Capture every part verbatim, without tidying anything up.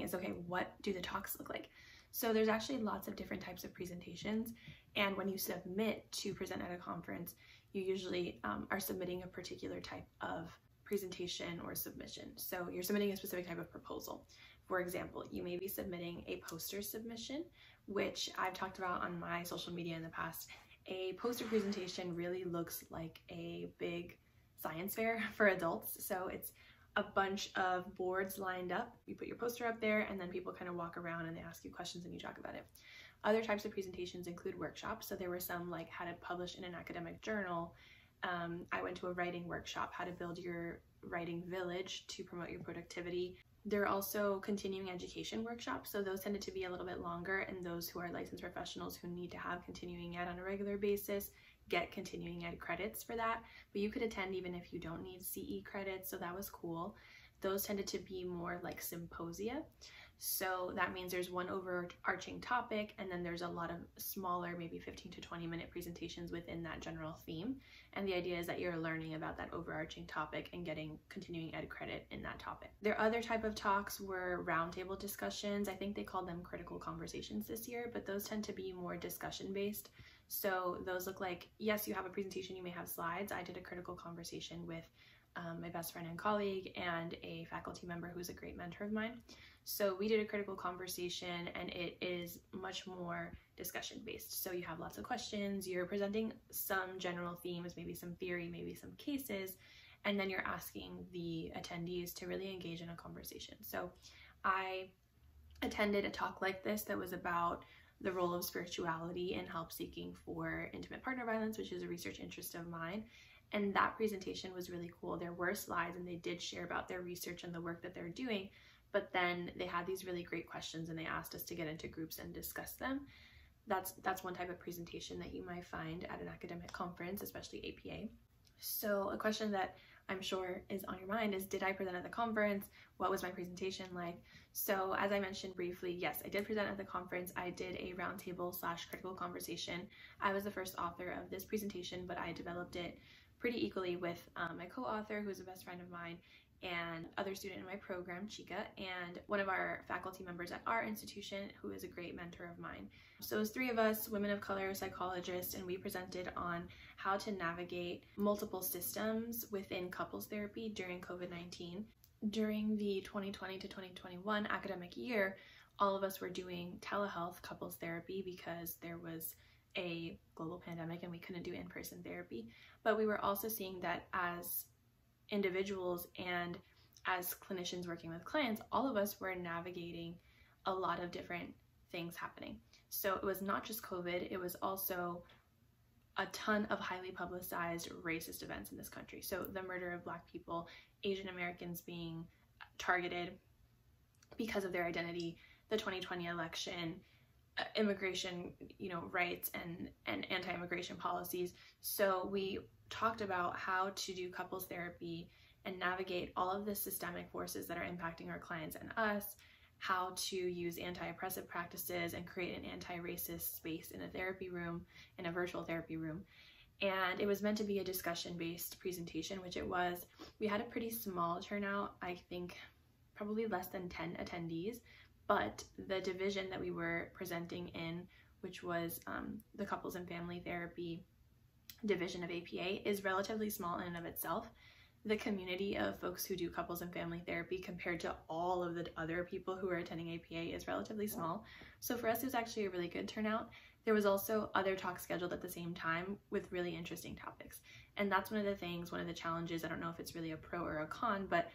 doing is, okay, what do the talks look like? So there's actually lots of different types of presentations. And when you submit to present at a conference, you usually um, are submitting a particular type of presentation or submission. So you're submitting a specific type of proposal. For example, you may be submitting a poster submission, which I've talked about on my social media in the past. A poster presentation really looks like a big science fair for adults. So it's a bunch of boards lined up. You put your poster up there and then people kind of walk around and they ask you questions and you talk about it. Other types of presentations include workshops. So there were some like how to publish in an academic journal. Um, I went to a writing workshop, how to build your writing village to promote your productivity. There are also continuing education workshops. So those tended to be a little bit longer, and those who are licensed professionals who need to have continuing ed on a regular basis get continuing ed credits for that. But you could attend even if you don't need C E credits. So that was cool. Those tended to be more like symposia. So that means there's one overarching topic, and then there's a lot of smaller, maybe fifteen to twenty minute presentations within that general theme. And the idea is that you're learning about that overarching topic and getting continuing ed credit in that topic. Their other type of talks were roundtable discussions. I think they called them critical conversations this year, but those tend to be more discussion based. So those look like, yes, you have a presentation, you may have slides. I did a critical conversation with Um, my best friend and colleague and a faculty member who's a great mentor of mine. So we did a critical conversation, and it is much more discussion based. So you have lots of questions, you're presenting some general themes, maybe some theory, maybe some cases, and then you're asking the attendees to really engage in a conversation. So I attended a talk like this that was about the role of spirituality in help seeking for intimate partner violence, which is a research interest of mine. And that presentation was really cool. There were slides and they did share about their research and the work that they're doing, but then they had these really great questions and they asked us to get into groups and discuss them. That's, that's one type of presentation that you might find at an academic conference, especially A P A. So a question that I'm sure is on your mind is, did I present at the conference? What was my presentation like? So as I mentioned briefly, yes, I did present at the conference. I did a roundtable slash critical conversation. I was the first author of this presentation, but I developed it pretty equally with um, my co-author, who's a best friend of mine, and other student in my program, Chica, and one of our faculty members at our institution, who is a great mentor of mine. So it was three of us, women of color, psychologists, and we presented on how to navigate multiple systems within couples therapy during COVID nineteen. During the twenty twenty to twenty twenty-one academic year, all of us were doing telehealth couples therapy because there was a global pandemic and we couldn't do in-person therapy. But we were also seeing that as individuals and as clinicians working with clients, all of us were navigating a lot of different things happening. So it was not just COVID, it was also a ton of highly publicized racist events in this country. So the murder of Black people, Asian Americans being targeted because of their identity, the twenty twenty election, immigration, you know, rights and, and anti-immigration policies. So we talked about how to do couples therapy and navigate all of the systemic forces that are impacting our clients and us, how to use anti-oppressive practices and create an anti-racist space in a therapy room, in a virtual therapy room. And it was meant to be a discussion-based presentation, which it was. We had a pretty small turnout, I think probably less than ten attendees, but the division that we were presenting in, which was um, the couples and family therapy division of A P A, is relatively small in and of itself. The community of folks who do couples and family therapy compared to all of the other people who are attending A P A is relatively small. So for us, it was actually a really good turnout. There was also other talks scheduled at the same time with really interesting topics. And that's one of the things, one of the challenges, I don't know if it's really a pro or a con, but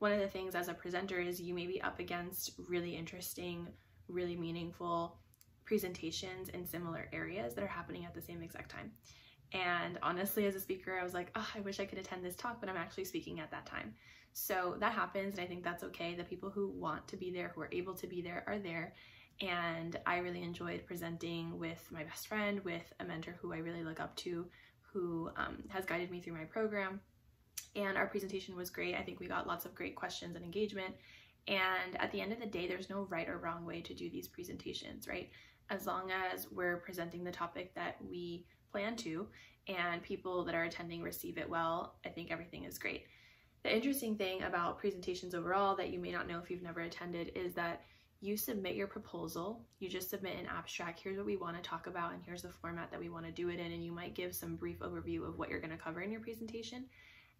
one of the things as a presenter is you may be up against really interesting, really meaningful presentations in similar areas that are happening at the same exact time. And honestly, as a speaker, I was like, oh, I wish I could attend this talk, but I'm actually speaking at that time. So that happens, and I think that's okay. The people who want to be there, who are able to be there, are there. And I really enjoyed presenting with my best friend, with a mentor who I really look up to, who um, has guided me through my program. And our presentation was great. I think we got lots of great questions and engagement. And at the end of the day, there's no right or wrong way to do these presentations, right? As long as we're presenting the topic that we plan to and people that are attending receive it well, I think everything is great. The interesting thing about presentations overall that you may not know if you've never attended is that you submit your proposal, you just submit an abstract, here's what we want to talk about and here's the format that we want to do it in, and you might give some brief overview of what you're going to cover in your presentation,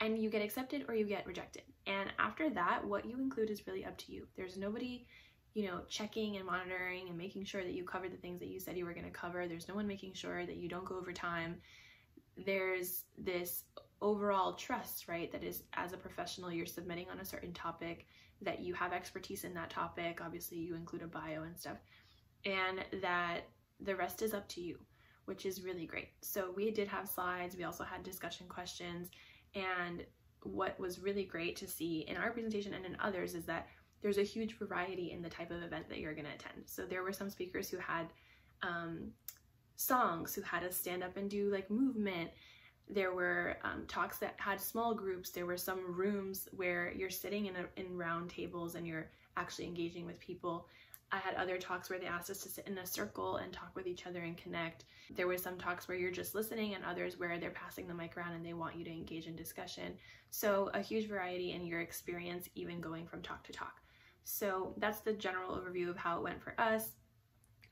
and you get accepted or you get rejected. And after that, what you include is really up to you. There's nobody, you know, checking and monitoring and making sure that you covered the things that you said you were going to cover. There's no one making sure that you don't go over time. There's this overall trust, right, that is, as a professional, you're submitting on a certain topic, that you have expertise in that topic, obviously you include a bio and stuff, and that the rest is up to you, which is really great. So we did have slides, we also had discussion questions, and what was really great to see in our presentation and in others is that there's a huge variety in the type of event that you're going to attend. So there were some speakers who had um, songs, who had us stand up and do like movement. There were um, talks that had small groups. There were some rooms where you're sitting in, a, in round tables and you're actually engaging with people. I had other talks where they asked us to sit in a circle and talk with each other and connect. There were some talks where you're just listening and others where they're passing the mic around and they want you to engage in discussion. So a huge variety in your experience, even going from talk to talk. So that's the general overview of how it went for us.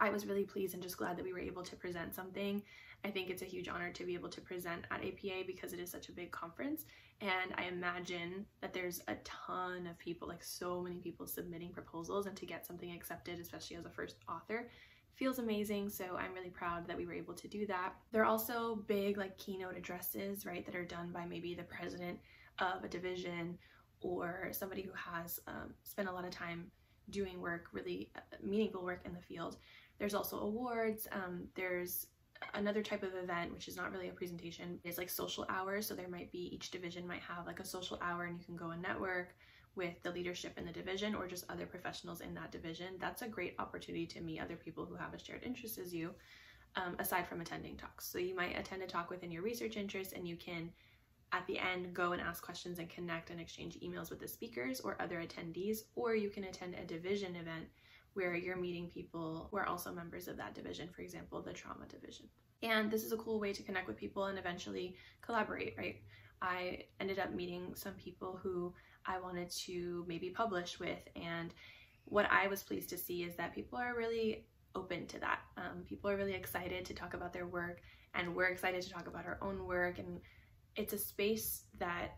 I was really pleased and just glad that we were able to present something. I think it's a huge honor to be able to present at A P A because it is such a big conference, and I imagine that there's a ton of people, like so many people submitting proposals, and to get something accepted, especially as a first author, feels amazing. So I'm really proud that we were able to do that. There are also big like keynote addresses, right, that are done by maybe the president of a division or somebody who has um, spent a lot of time doing work, really meaningful work in the field. There's also awards. Um, there's another type of event, which is not really a presentation, is like social hours. So there might be, each division might have like a social hour, and you can go and network with the leadership in the division or just other professionals in that division. That's a great opportunity to meet other people who have a shared interest as you, um, aside from attending talks. So you might attend a talk within your research interest, and you can at the end go and ask questions and connect and exchange emails with the speakers or other attendees, or you can attend a division event where you're meeting people who are also members of that division, for example, the trauma division. And this is a cool way to connect with people and eventually collaborate, right? I ended up meeting some people who I wanted to maybe publish with, and what I was pleased to see is that people are really open to that. Um, people are really excited to talk about their work, and we're excited to talk about our own work, and it's a space that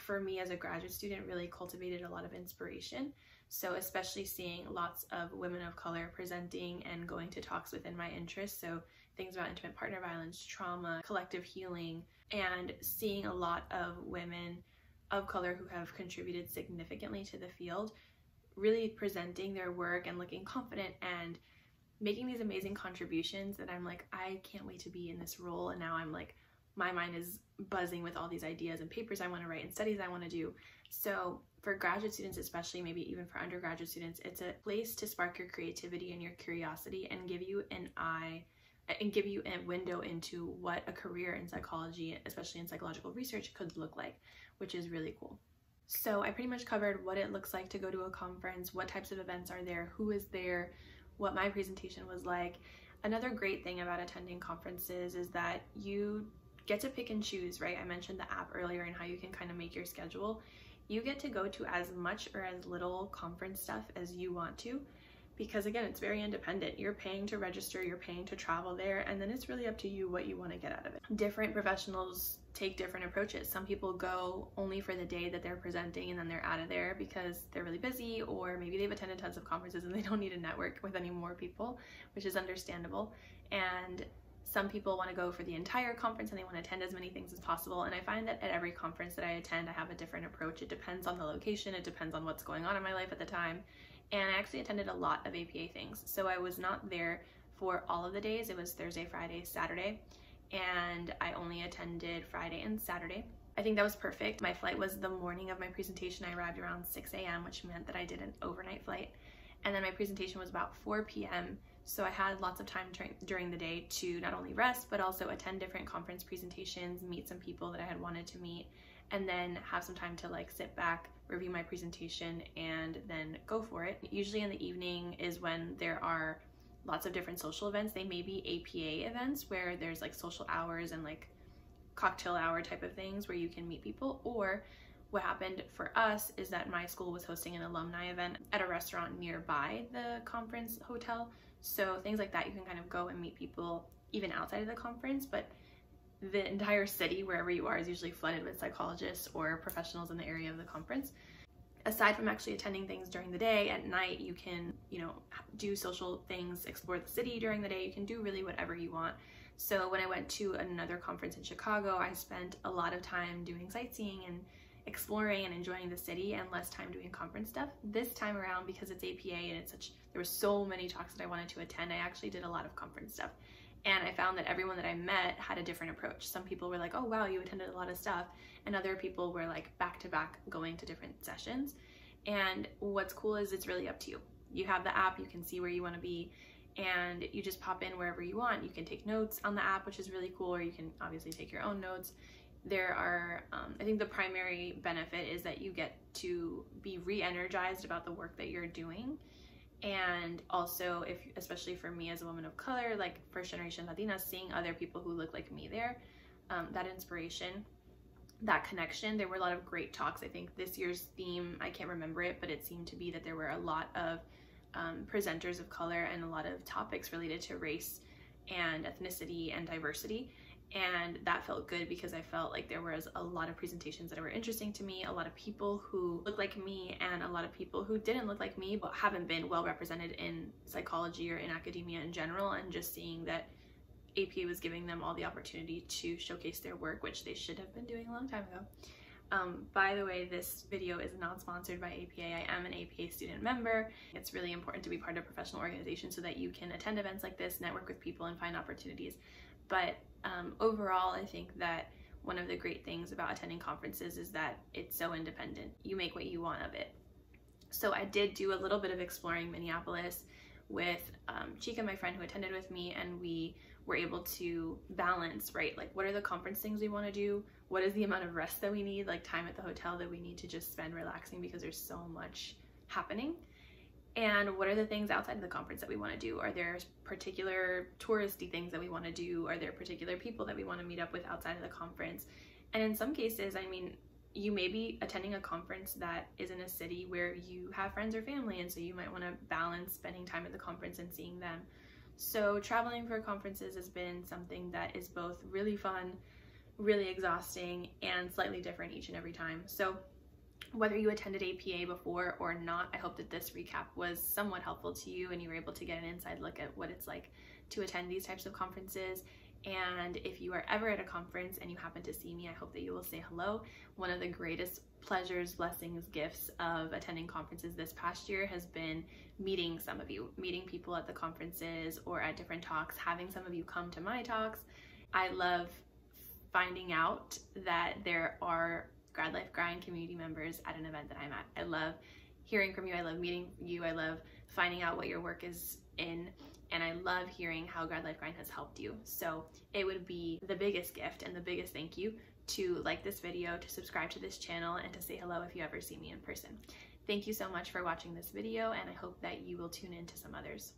for me as a graduate student really cultivated a lot of inspiration. So especially seeing lots of women of color presenting and going to talks within my interests, so things about intimate partner violence, trauma, collective healing, and seeing a lot of women of color who have contributed significantly to the field really presenting their work and looking confident and making these amazing contributions, that I'm like, I can't wait to be in this role. And now I'm like, my mind is buzzing with all these ideas and papers I want to write and studies I want to do. So for graduate students, especially maybe even for undergraduate students, it's a place to spark your creativity and your curiosity and give you an eye and give you a window into what a career in psychology, especially in psychological research, could look like, which is really cool. So I pretty much covered what it looks like to go to a conference, what types of events are there, who is there, what my presentation was like. Another great thing about attending conferences is that you get to pick and choose, right? I mentioned the app earlier and how you can kind of make your schedule. You get to go to as much or as little conference stuff as you want to, because again, it's very independent. You're paying to register, you're paying to travel there, and then it's really up to you what you want to get out of it. Different professionals take different approaches. Some people go only for the day that they're presenting and then they're out of there because they're really busy, or maybe they've attended tons of conferences and they don't need to network with any more people, which is understandable. And some people want to go for the entire conference and they want to attend as many things as possible. And I find that at every conference that I attend, I have a different approach. It depends on the location, it depends on what's going on in my life at the time. And I actually attended a lot of A P A things. So I was not there for all of the days. It was Thursday, Friday, Saturday, and I only attended Friday and Saturday. I think that was perfect. My flight was the morning of my presentation. I arrived around six A M, which meant that I did an overnight flight. And then my presentation was about four P M So I had lots of time during the day to not only rest, but also attend different conference presentations, meet some people that I had wanted to meet, and then have some time to like sit back, review my presentation, and then go for it. Usually in the evening is when there are lots of different social events. They may be A P A events where there's like social hours and like cocktail hour type of things where you can meet people, or what happened for us is that my school was hosting an alumni event at a restaurant nearby the conference hotel. So things like that, you can kind of go and meet people even outside of the conference, but the entire city, wherever you are, is usually flooded with psychologists or professionals in the area of the conference. Aside from actually attending things during the day, at night you can, you know, do social things, explore the city during the day, you can do really whatever you want. So when I went to another conference in Chicago, I spent a lot of time doing sightseeing and exploring and enjoying the city and less time doing conference stuff. This time around, because it's A P A and it's such, there were so many talks that I wanted to attend, I actually did a lot of conference stuff. And I found that everyone that I met had a different approach. Some people were like, oh wow, you attended a lot of stuff. And other people were like back to back going to different sessions. And what's cool is it's really up to you. You have the app, you can see where you want to be, and you just pop in wherever you want. You can take notes on the app, which is really cool, or you can obviously take your own notes. There are, um, I think the primary benefit is that you get to be re-energized about the work that you're doing. And also, if especially for me as a woman of color, like first generation Latina, seeing other people who look like me there, um, that inspiration, that connection. There were a lot of great talks. I think this year's theme, I can't remember it, but it seemed to be that there were a lot of um, presenters of color and a lot of topics related to race and ethnicity and diversity. And that felt good because I felt like there was a lot of presentations that were interesting to me, a lot of people who look like me and a lot of people who didn't look like me but haven't been well represented in psychology or in academia in general, and just seeing that A P A was giving them all the opportunity to showcase their work, which they should have been doing a long time ago. Um, by the way, this video is not sponsored by A P A. I am an A P A student member. It's really important to be part of a professional organization so that you can attend events like this, network with people, and find opportunities. But um, overall, I think that one of the great things about attending conferences is that it's so independent. You make what you want of it. So I did do a little bit of exploring Minneapolis with um, Chica, my friend who attended with me, and we were able to balance, right? Like, what are the conference things we want to do? What is the amount of rest that we need, like time at the hotel that we need to just spend relaxing because there's so much happening? And what are the things outside of the conference that we want to do? Are there particular touristy things that we want to do? Are there particular people that we want to meet up with outside of the conference? And in some cases, I mean, you may be attending a conference that is in a city where you have friends or family, and so you might want to balance spending time at the conference and seeing them. So traveling for conferences has been something that is both really fun, really exhausting, and slightly different each and every time. So whether you attended A P A before or not, I hope that this recap was somewhat helpful to you and you were able to get an inside look at what it's like to attend these types of conferences. And if you are ever at a conference and you happen to see me, I hope that you will say hello. One of the greatest pleasures, blessings, gifts of attending conferences this past year has been meeting some of you, meeting people at the conferences or at different talks, having some of you come to my talks. I love finding out that there are Grad Life Grind community members at an event that I'm at. I love hearing from you. I love meeting you. I love finding out what your work is in, and I love hearing how Grad Life Grind has helped you. So it would be the biggest gift and the biggest thank you to like this video, to subscribe to this channel, and to say hello if you ever see me in person. Thank you so much for watching this video, and I hope that you will tune in to some others.